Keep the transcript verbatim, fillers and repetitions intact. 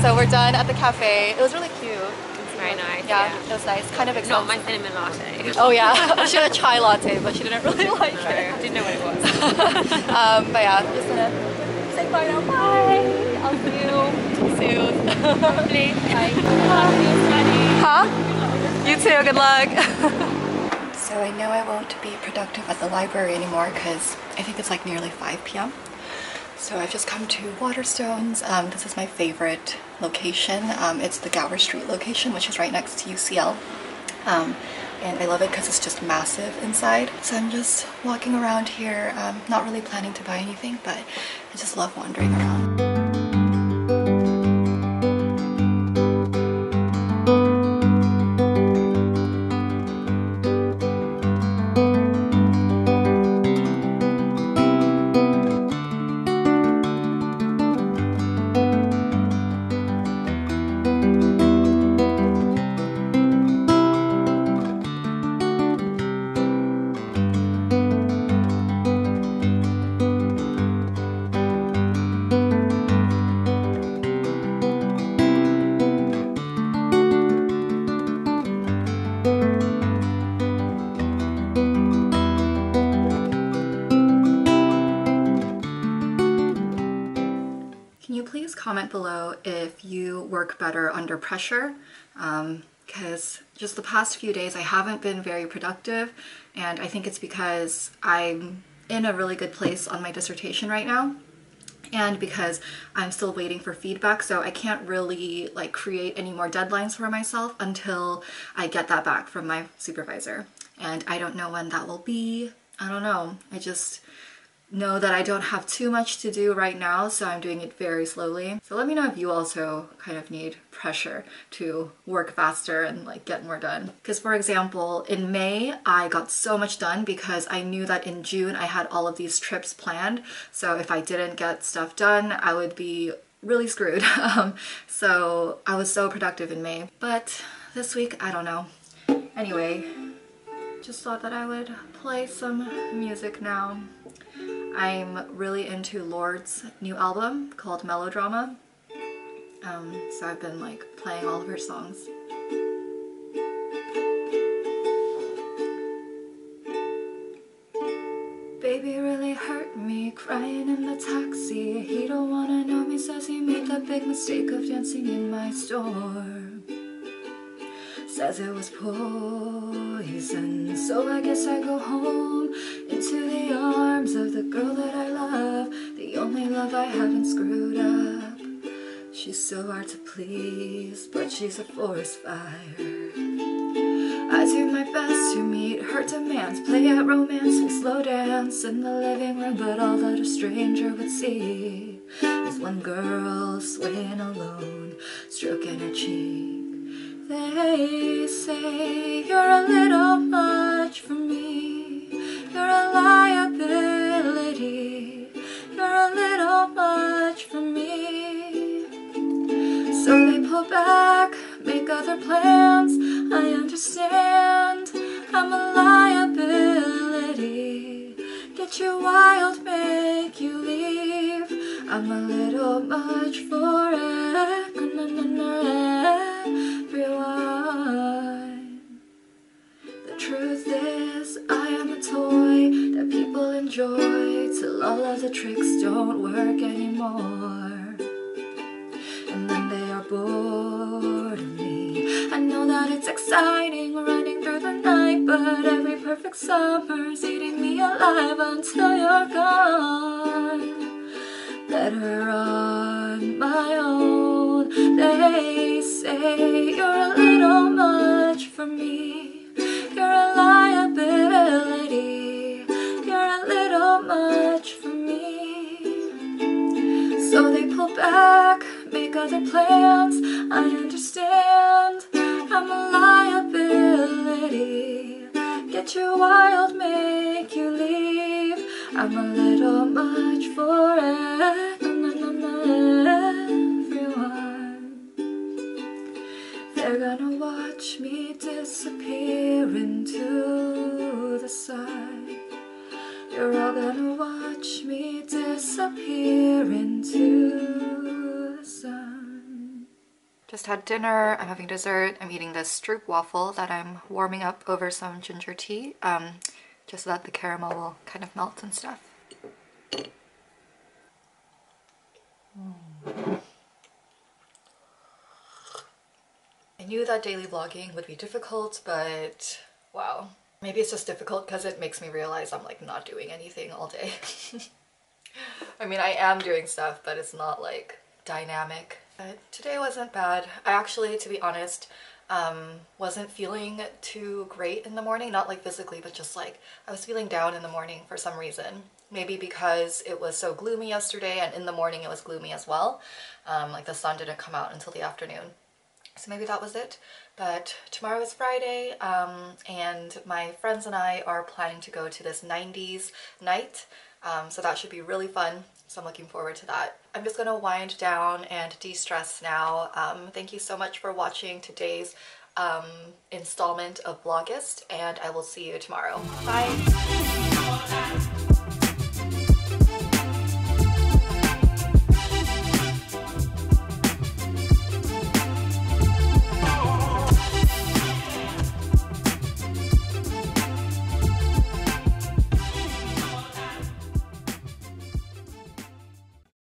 So we're done at the cafe. It was really cute. It's very nice. Yeah, yeah. It was nice. Kind of expensive. No, my cinnamon latte. Oh yeah, she had a chai latte, but she didn't really like no, it. Didn't know what it was. um, but yeah, I'm just gonna say bye now. Bye. I'll see you soon. Hopefully. Bye. Huh? You too. Good luck. So I know I won't be productive at the library anymore because I think it's like nearly five p m So I've just come to Waterstones. Um, this is my favorite location. Um, it's the Gower Street location, which is right next to U C L. Um, and I love it because it's just massive inside. So I'm just walking around here, um, not really planning to buy anything, but I just love wandering around. Comment below if you work better under pressure, because um, just the past few days I haven't been very productive, and I think it's because I'm in a really good place on my dissertation right now, and because I'm still waiting for feedback, so I can't really like create any more deadlines for myself until I get that back from my supervisor, and I don't know when that will be. I don't know. I just know that I don't have too much to do right now, so I'm doing it very slowly. So let me know if you also kind of need pressure to work faster and like get more done. Because for example, in May, I got so much done because I knew that in June I had all of these trips planned. So if I didn't get stuff done, I would be really screwed. um, so I was so productive in May. But this week, I don't know. Anyway, just thought that I would play some music now. I'm really into Lord's new album called Melodrama, um, so I've been like playing all of her songs. Baby really hurt me, crying in the taxi. He don't wanna know me, says he made that big mistake of dancing in my storm. Says it was poison, so I guess I go home into the arms of the girl that I love, the only love I haven't screwed up. She's so hard to please, but she's a forest fire. I do my best to meet her demands, play at romance, we slow dance in the living room, but all that a stranger would see is one girl swaying alone, stroking her cheek. They say you're a little much for me, you're a liability, you're a little much for me. So they pull back, make other plans, I understand, I'm a liability. Get you wild, make you leave, I'm a little much for it. Everyone. The truth is, I am a toy. enjoy till all of the tricks don't work anymore, and then they are bored of me. I know that it's exciting running through the night, but every perfect summer's eating me alive until you're gone. Better on my own. They say you're a little much for me. You're a liability. Much for me. So they pull back, make other plans. I understand, I'm a liability. Get you wild, make you leave. I'm a little much for everyone. They're gonna watch me disappear into the sun. You're all gonna watch me disappear into the sun. Just had dinner, I'm having dessert. I'm eating this stroop waffle that I'm warming up over some ginger tea, um, just so that the caramel will kind of melt and stuff. Mm. I knew that daily vlogging would be difficult, but wow. Maybe it's just difficult because it makes me realize I'm like not doing anything all day. I mean, I am doing stuff, but it's not like dynamic. But today wasn't bad. I actually, to be honest, um, wasn't feeling too great in the morning. Not like physically, but just like I was feeling down in the morning for some reason. Maybe because it was so gloomy yesterday, and in the morning it was gloomy as well. Um, like the sun didn't come out until the afternoon. So maybe that was it. But tomorrow is Friday, um, and my friends and I are planning to go to this nineties night, um, so that should be really fun, so I'm looking forward to that. I'm just gonna wind down and de-stress now. Um, thank you so much for watching today's um, installment of Vlogust, and I will see you tomorrow. Bye!